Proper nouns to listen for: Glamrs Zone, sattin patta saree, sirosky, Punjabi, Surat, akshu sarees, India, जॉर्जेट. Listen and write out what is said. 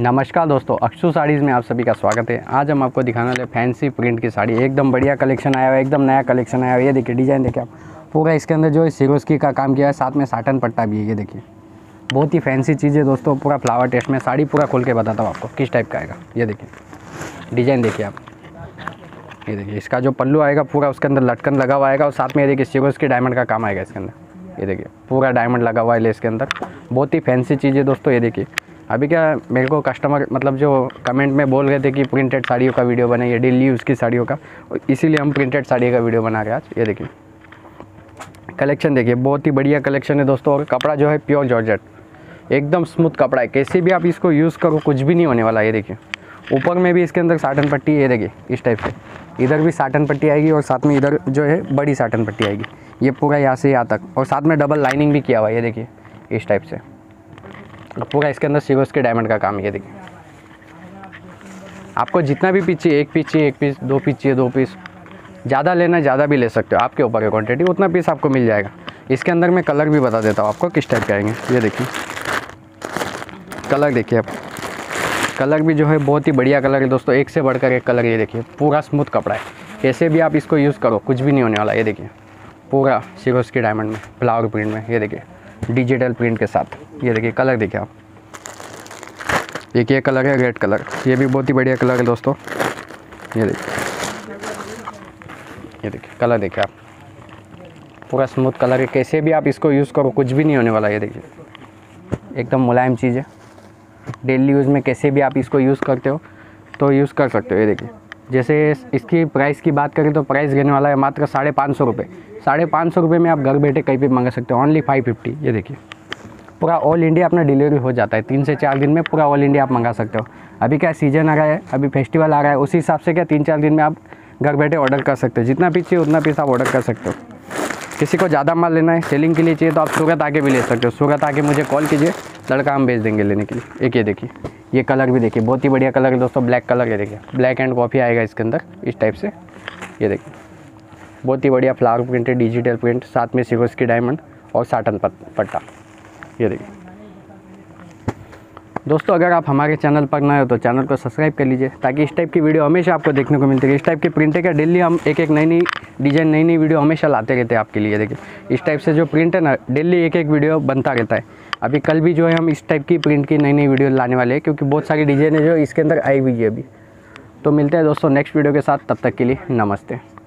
नमस्कार दोस्तों, अक्षु साड़ीज़ में आप सभी का स्वागत है। आज हम आपको दिखाने वाले फैंसी प्रिंट की साड़ी, एकदम बढ़िया कलेक्शन आया हुआ है, एकदम नया कलेक्शन आया हुआ है। ये देखिए डिज़ाइन, देखिए आप पूरा इसके अंदर जो है सिरोस्की का काम किया है, साथ में साटन पट्टा भी है। ये देखिए बहुत ही फैंसी चीज़ है दोस्तों, पूरा फ्लावर टेस्ट में साड़ी पूरा खोल के बताता हूँ आपको किस टाइप का आएगा। ये देखिए डिज़ाइन, देखिए आप, ये देखिए इसका जो पल्लू आएगा पूरा उसके अंदर लटकन लगा हुआ आएगा और साथ में ये देखिए सिरोस्की डायमंड का काम आएगा इसके अंदर। ये देखिए पूरा डायमंड लगा हुआ है लेस के अंदर, बहुत ही फैंसी चीज़ है दोस्तों। ये देखिए अभी क्या मेरे को कस्टमर मतलब जो कमेंट में बोल रहे थे कि प्रिंटेड साड़ियों का वीडियो बनाइए, डेली यूज़ की साड़ियों का, इसीलिए हम प्रिंटेड साड़ी का वीडियो बना रहे आज। ये देखिए कलेक्शन, देखिए बहुत ही बढ़िया कलेक्शन है दोस्तों। और कपड़ा जो है प्योर जॉर्जेट, एकदम स्मूथ कपड़ा है, कैसे भी आप इसको यूज़ करो कुछ भी नहीं होने वाला। ये देखिए ऊपर में भी इसके अंदर साटन पट्टी, ये देखिए इस टाइप से इधर भी साटन पट्टी आएगी और साथ में इधर जो है बड़ी साटन पट्टी आएगी, ये पूरा यहाँ से यहाँ तक, और साथ में डबल लाइनिंग भी किया हुआ है। ये देखिए इस टाइप से पूरा इसके अंदर सिरोस्की डायमंड का काम। ये देखिए आपको जितना भी पीस चाहिए, एक पीस, दो पीस चाहिए, दो पीस, ज़्यादा लेना ज़्यादा भी ले सकते हो, आपके ऊपर है क्वांटिटी, उतना पीस आपको मिल जाएगा। इसके अंदर मैं कलर भी बता देता हूँ आपको किस टाइप के आएंगे। ये देखिए कलर, देखिए आप कलर भी जो है बहुत ही बढ़िया कलर है दोस्तों, एक से बढ़कर एक कलर। ये देखिए पूरा स्मूथ कपड़ा है, कैसे भी आप इसको यूज़ करो कुछ भी नहीं होने वाला। ये देखिए पूरा सिरोस्की डायमंड में, फ्लावर प्रिंट में, ये देखिए डिजिटल प्रिंट के साथ। ये देखिए कलर, देखिए आप एक ये कलर है रेड कलर, ये भी बहुत ही बढ़िया कलर है दोस्तों। ये देखिए कलर, देखिए आप पूरा स्मूथ कलर है, कैसे भी आप इसको यूज़ करो कुछ भी नहीं होने वाला। ये देखिए एकदम मुलायम चीज़ है, डेली यूज़ में कैसे भी आप इसको यूज़ करते हो तो यूज़ कर सकते हो। ये देखिए जैसे इसकी प्राइस की बात करें तो प्राइस रहने वाला है मात्र 550 रुपये। 550 रुपये में आप घर बैठे कहीं भी मंगा सकते हो, ओनली 550। ये देखिए पूरा ऑल इंडिया अपना डिलीवरी हो जाता है, 3 से 4 दिन में पूरा ऑल इंडिया आप मंगा सकते हो। अभी क्या सीजन आ रहा है, अभी फेस्टिवल आ रहा है, उसी हिसाब से क्या 3-4 दिन में आप घर बैठे ऑर्डर कर सकते हो, जितना पीस चाहिए उतना पीस आप ऑर्डर कर सकते हो। किसी को ज़्यादा माल लेना है, सेलिंग के लिए चाहिए तो आप सूरत आके भी ले सकते हो, सूरत आके मुझे कॉल कीजिए, लड़का हम भेज देंगे लेने के लिए। एक ये देखिए ये कलर भी देखिए बहुत ही बढ़िया कलर है दोस्तों, ब्लैक कलर। ये देखिए ब्लैक एंड कॉफ़ी आएगा इसके अंदर इस टाइप से। ये देखिए बहुत ही बढ़िया फ्लावर प्रिंट है, डिजिटल प्रिंट, साथ में सिरोस्की डायमंड और साटन पट्टा। ये देखिए दोस्तों अगर आप हमारे चैनल पर नए हो तो चैनल को सब्सक्राइब कर लीजिए, ताकि इस टाइप की वीडियो हमेशा आपको देखने को मिलती है। इस टाइप के प्रिंट का डेली हम एक नई डिज़ाइन, नई वीडियो हमेशा लाते रहते हैं आपके लिए। देखिए इस टाइप से जो प्रिंट है ना, डेली एक वीडियो बनता रहता है। अभी कल भी जो है हम इस टाइप की प्रिंट की नई वीडियो लाने वाले हैं, क्योंकि बहुत सारी डिज़ाइनें जो इसके अंदर आई हुई है अभी। तो मिलते हैं दोस्तों नेक्स्ट वीडियो के साथ, तब तक के लिए नमस्ते।